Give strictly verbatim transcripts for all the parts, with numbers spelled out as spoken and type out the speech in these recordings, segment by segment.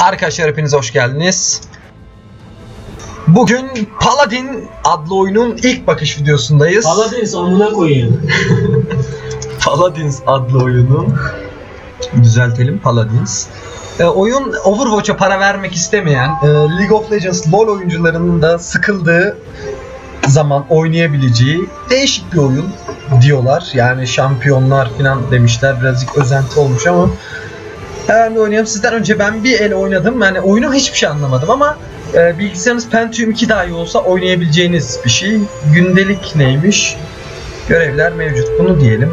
Arkadaşlar hepiniz hoş geldiniz. Bugün Paladin adlı oyunun ilk bakış videosundayız. Paladins amına koyayım. Paladins adlı oyunu düzeltelim, Paladins. E, oyun Overwatch'a para vermek istemeyen, e, League of Legends LoL oyuncularının da sıkıldığı zaman oynayabileceği değişik bir oyun diyorlar. Yani şampiyonlar falan demişler, birazcık özenti olmuş ama ben de oynuyorum. Sizden önce ben bir el oynadım. Yani oyunu hiçbir şey anlamadım ama e, bilgisayarınız Pentium iki dahi olsa oynayabileceğiniz bir şey. Gündelik neymiş? Görevler mevcut. Bunu diyelim.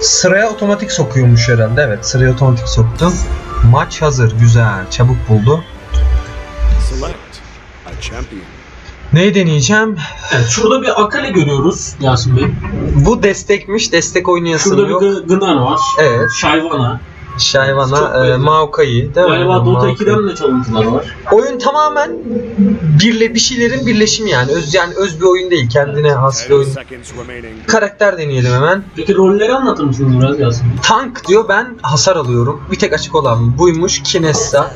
Sıraya otomatik sokuyormuş herhalde. Evet, sıraya otomatik soktum. Maç hazır. Güzel. Çabuk buldu. Neyi deneyeceğim? Evet, şurada bir Akali görüyoruz Yasun Bey. Bu destekmiş. Destek oynayasın şurada yok. Şurada bir Gnar var. Evet. Shyvana. Shyvana, e, Maokai değil mi? Galiba Dota iki'den de çalıntılar var. Oyun tamamen birle bir şeylerin birleşimi yani. Öz, yani öz bir oyun değil. Kendine has bir oyun. Karakter deneyelim hemen. Peki rolleri anlatır mısın biraz Yasin? Tank diyor, ben hasar alıyorum. Bir tek açık olan buymuş. Kinesa.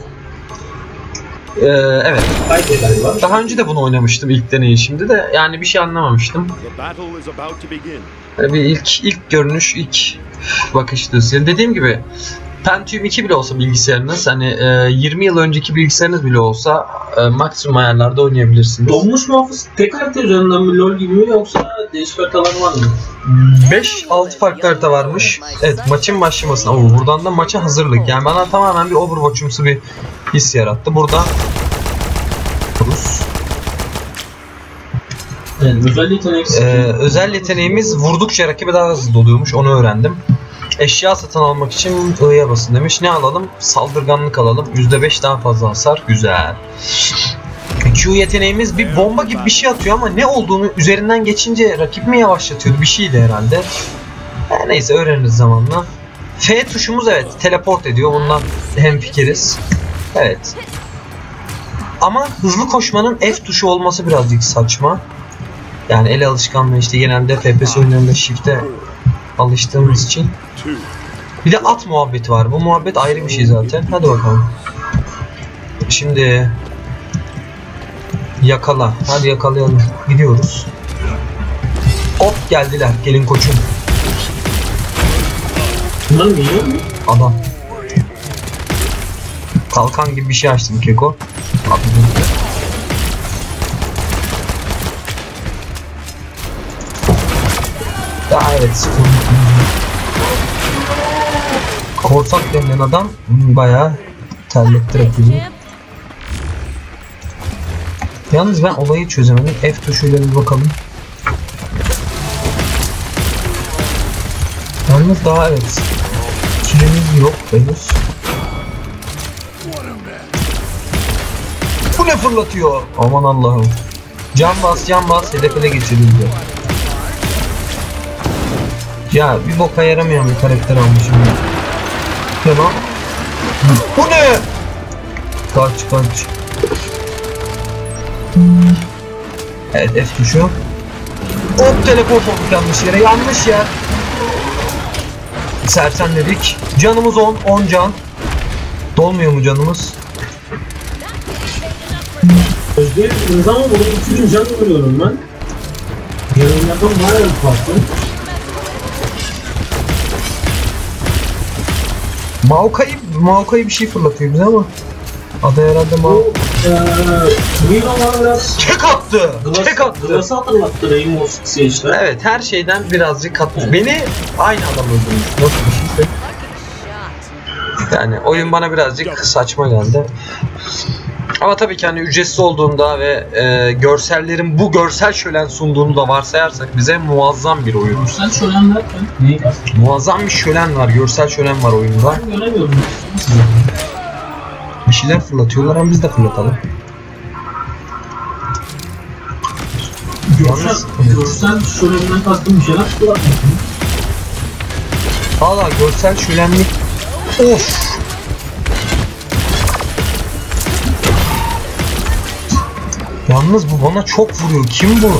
Ee, evet. Daha önce de bunu oynamıştım ilk deneyişimde de. Yani bir şey anlamamıştım. Yani bir ilk, ilk görünüş, ilk bakıştır. Yani dediğim gibi Pentium iki bile olsa bilgisayarınız, hani e, yirmi yıl önceki bilgisayarınız bile olsa e, maksimum ayarlarda oynayabilirsiniz. Donmuş muhafız tek harita üzerinden mi LoL gibi mi, yoksa değişik haritalar var mı? beş altı farklı harita varmış. Evet, maçın başlamasına. Oo, buradan da maça hazırlık. Yani bana tamamen bir Overwatch'umsu bir his yarattı. Burada evet, özel, yetenek ee, özel yeteneğimiz vurdukça rakibe daha hızlı oluyormuş, onu öğrendim. Eşya satın almak için I'ya basın demiş. Ne alalım? Saldırganlık alalım. yüzde beş daha fazla hasar. Güzel. Q yeteneğimiz bir bomba gibi bir şey atıyor ama ne olduğunu üzerinden geçince rakip mi yavaşlatıyordu? Bir şeydi herhalde. Her neyse, öğreniriz zamanla. F tuşumuz evet teleport ediyor. Bundan hemfikiriz. Evet. Ama hızlı koşmanın F tuşu olması birazcık saçma. Yani el alışkanlığı, işte genelde F P S oyunlarında shift'e alıştığımız için. Bir de at muhabbeti var. Bu muhabbet ayrı bir şey zaten. Hadi bakalım. Şimdi yakala. Hadi yakalayalım. Gidiyoruz. Hop, geldiler. Gelin koçum. Bunlar mı yiyor mu? Adam. Kalkan gibi bir şey açtım Keko. Abi, daha evet. Korsak denilen adam bayağı terlettirip gibi. Yalnız ben olayı çözemedim. F tuşuyla bir bakalım. Yalnız daha evet. Süremiz yok henüz. Bu ne fırlatıyor? Aman Allah'ım. Can bas, can bas. Hedefine geçelim diyor. Ya bir boka yaramayan bir karakter almışım ya. Tamam. Bu ne? Kaç kaç. Evet, F tuşu. Hop, teleport olduk yanlış yere. Yanlış yer. Sersemledik. Canımız on, on can. Dolmuyor mu canımız? Özgür, zaman bunu iki bin can vuruyorum ben. Yanımdan bayağı bir farklı. Maokai, Maokai bir şey fırlatıyor bize ama adı herhalde Maokai. Ee, biraz... Kek attı! Kek attı! Glass'ı hatırlattı Rainbow Six'e işte. Evet, her şeyden birazcık katmış. Evet. Beni aynı adam öldürmüş. Nasıl bir şey? Yani oyun bana birazcık saçma geldi. Ama tabii ki hani ücretsiz olduğunda ve e, görsellerin bu görsel şölen sunduğunu da varsayarsak bize muazzam bir oyun. Görsel şölen var mı? Muazzam bir şölen var, görsel şölen var oyunda. Ben göremiyorum. Bir şeyler fırlatıyorlar ama biz de fırlatalım. Görsel, görsel şölenden kastım bir şeyler fırlatmıyor. Valla görsel şölenlik... Of! Yalnız bu bana çok vuruyor. Kim bu?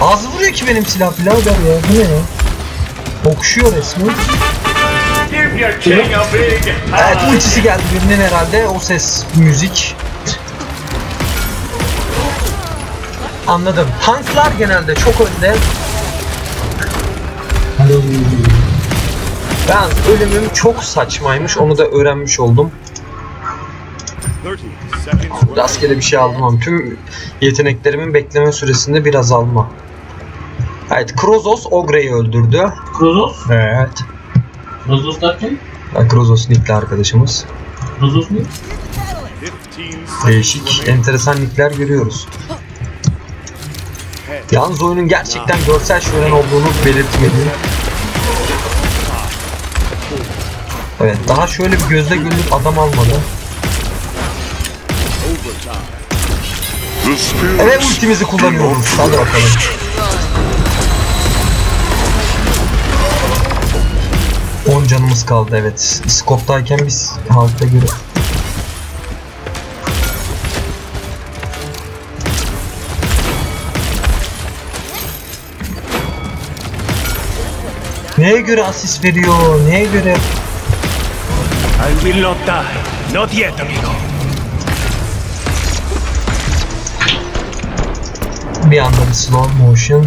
Az vuruyor ki benim silah birader ya. Bu ne ya? Okşuyor resmen. Evet, ultisi geldi birinin herhalde, o ses, müzik. Anladım. Tanklar genelde çok önde. Ben ölümüm çok saçmaymış, onu da öğrenmiş oldum. Rastgele bir şey almam. Tüm yeteneklerimin bekleme süresinde bir azalma. Evet, Krozos Ogre'yi öldürdü. Krozos? Evet. Krozos derken? Ya, Krozos nickli arkadaşımız. Krozos nick? Değişik, enteresan nickler görüyoruz. Yalnız oyunun gerçekten görsel şölen olduğunu belirtmeliyim. Evet, daha şöyle bir gözle görülüp adam almadı. Evet, ultimizi kullanıyoruz. Hadi bakalım. on canımız kaldı, evet. Scope'dayken biz halka göre. Neye göre asist veriyor? Neye göre? I will not die. Not yet, amigo. Bir anda bir slow motion.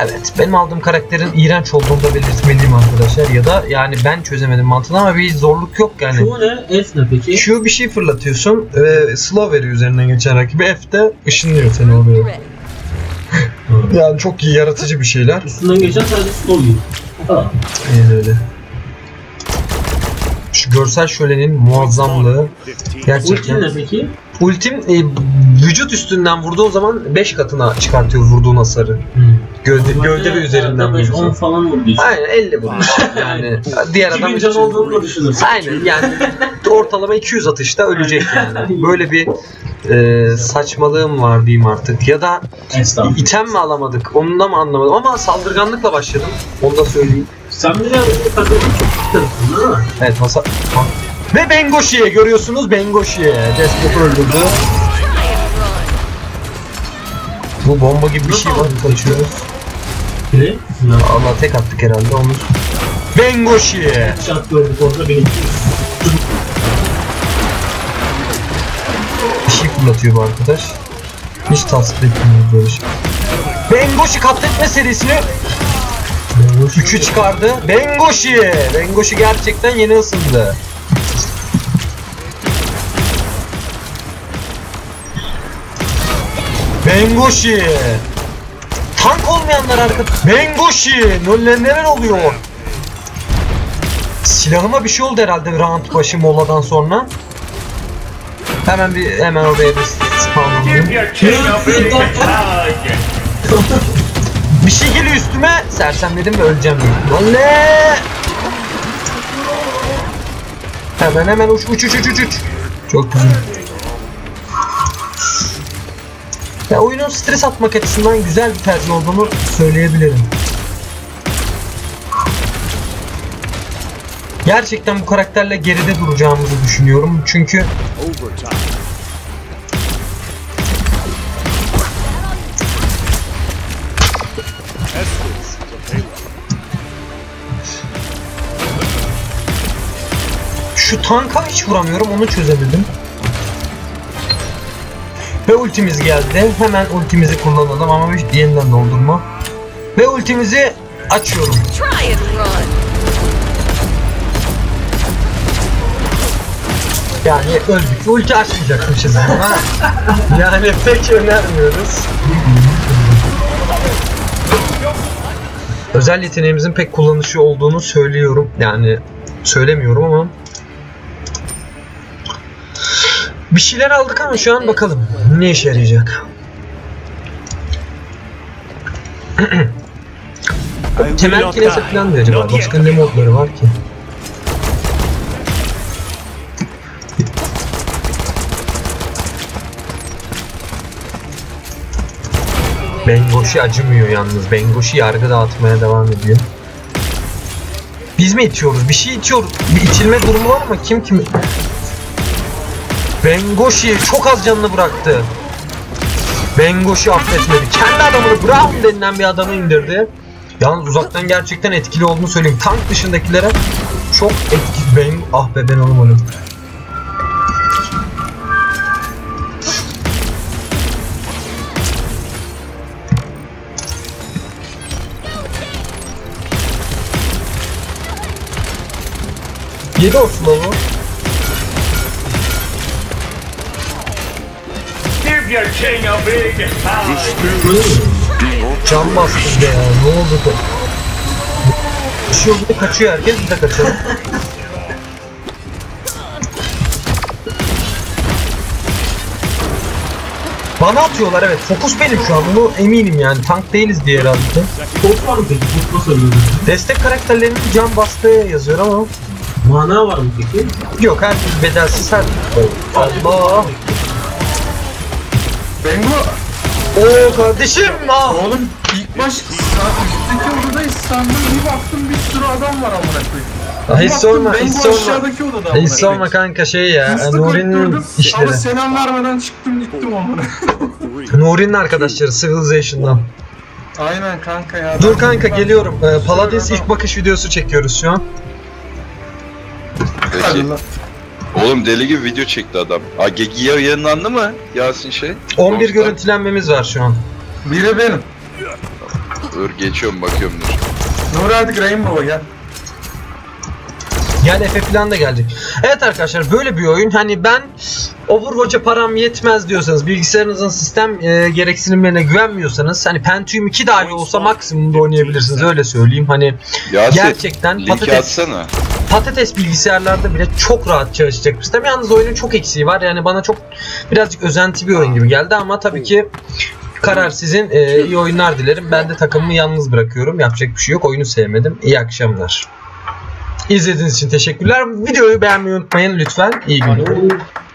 Evet, benim aldığım karakterin iğrenç olduğunu da belirtmeliyim arkadaşlar, ya da yani ben çözemedim mantığını ama bir zorluk yok yani. Şu ne? F ne peki? Şu bir şey fırlatıyorsun ve slow veriyor üzerinden geçen rakibi, F de ışınlıyor seni oraya. Yani çok iyi, yaratıcı bir şeyler. Üstünden geçen sadece slow yiyor. Aynen öyle. Şu görsel şölenin muazzamlığı gerçekten. Ultim ne peki? Ultim e, vücut üstünden vurduğu zaman beş katına çıkartıyor vurduğun hasarı. Hmm. Gövde, gövde ve üzerinden vuruyor. on falan vuruyor. Aynen elli vuruyor. Yani diğer adam üç yüz olduğunu düşünürsün. Aynen yani ortalama iki yüz atışta ölecek yani. Böyle bir e, saçmalığım var diyeyim artık. Ya da item mi alamadık? Onu da mı anlamadım? Ama saldırganlıkla başladım. Onu da söyleyeyim. Sen biraz takıldın değil mi? Evet, hasar. Ve Bengoshi'ye görüyorsunuz, Bengoshi'ye Deathscope'u öldürdü. Bu bomba gibi bir şey var, kaçıyoruz. Ne? Allah, tek attık herhalde onu. Bengoshi'ye! Şart gördük orada, benim. Bir şey fırlatıyor bu arkadaş. Hiç tasvip etmiyoruz böyle şey. Bengoshi katletme serisini üçü çıkardı. Bengoshi! Bengoshi gerçekten yeni ısındı. Bengoshi! Tank olmayanlar arkadaşlar. Bengoshi! Nöllenler oluyor. Silahıma bir şey oldu herhalde round başı moladan sonra. Hemen bir hemen oraya bir spawnlayayım. Bir şey geliyor üstüme. Sersemledim ve öleceğim. Vallahi! Hemen hemen uç uç uç uç uç. Çok güzel. Ya, oyunun stres atmak açısından güzel bir tercih olduğunu söyleyebilirim. Gerçekten bu karakterle geride duracağımızı düşünüyorum çünkü şu tanka hiç vuramıyorum, onu çözemedim. Ve ultimiz geldi. Hemen ultimizi kullanalım ama hiç yeniden doldurma. Ve ultimizi açıyorum. Yani öldük. Ulti açmayacakmışız ama. Yani pek önermiyoruz. Özel yeteneğimizin pek kullanışı olduğunu söylüyorum. Yani söylemiyorum ama. Bir şeyler aldık ama şu an bakalım ne işe yarayacak. Temel Kinesa falan mı acaba? Başka ne modları var ki? Bengoshi acımıyor yalnız. Bengoshi yargı dağıtmaya devam ediyor. Biz mi itiyoruz? Bir şey itiyoruz. Bir itilme durumu var mı? Kim kimi... Bengoshi çok az canını bıraktı. Bengoshi affetmedi. Kendi adamını Brown denilen bir adamı indirdi. Yalnız uzaktan gerçekten etkili olduğunu söyleyeyim. Tank dışındakilere Çok etkili benim. Ah be, ben onu vurdum. Yedi olsun ama. Can bastı be ya, ne oldu ki? Bir şey oldu, kaçıyor herkes, bir de kaçalım. Bana atıyorlar, evet, fokus benim şu an, bunu eminim yani, tank değiliz diye herhalde. Top var mı peki? Destek karakterlerinin can bastığı yazıyor ama. Mana var mı peki? Yok, herkes bedelsiz, herkes. Allah! Bengo! Ooo kardeşim! Aa. Oğlum ilk baş üstteki odadayız sandım, bir baktım bir sürü adam var amına koyayım. Hiç sorma, hiç sorma. Hiç sorma kanka, şey ya, Nuri'nin işleri. Ama selam vermeden çıktım gittim amına. Nuri'nin arkadaşları Civilization'dan. Aynen kanka ya. Dur kanka, geliyorum. Ee, Paladins ilk bakış videosu çekiyoruz şu an. Peki. Oğlum deli gibi video çekti adam. Aa, Gegi yayınlandı mı Yasin şey? on bir Dostlar. Görüntülenmemiz var şu an. Biri benim. Dur geçiyorum, bakıyorum dur. Dur artık Rainbow'a gel. Yani Efe falan da gelecek. Evet arkadaşlar, böyle bir oyun. Hani ben Overwatch'a param yetmez diyorsanız, bilgisayarınızın sistem e, gereksinimlerine güvenmiyorsanız, hani Pentium iki dahi olsa maksimumda oynayabilirsiniz, öyle söyleyeyim. Hani Yasin, gerçekten patates atsana. Patates bilgisayarlarda bile çok rahat çalışacak bir sistem. Yalnız oyunun çok eksiği var. Yani bana çok birazcık özenti bir oyun gibi geldi ama tabii ki karar sizin. E, iyi oyunlar dilerim. Ben de takımımı yalnız bırakıyorum. Yapacak bir şey yok. Oyunu sevmedim. İyi akşamlar. İzlediğiniz için teşekkürler. Videoyu beğenmeyi unutmayın lütfen. İyi günler.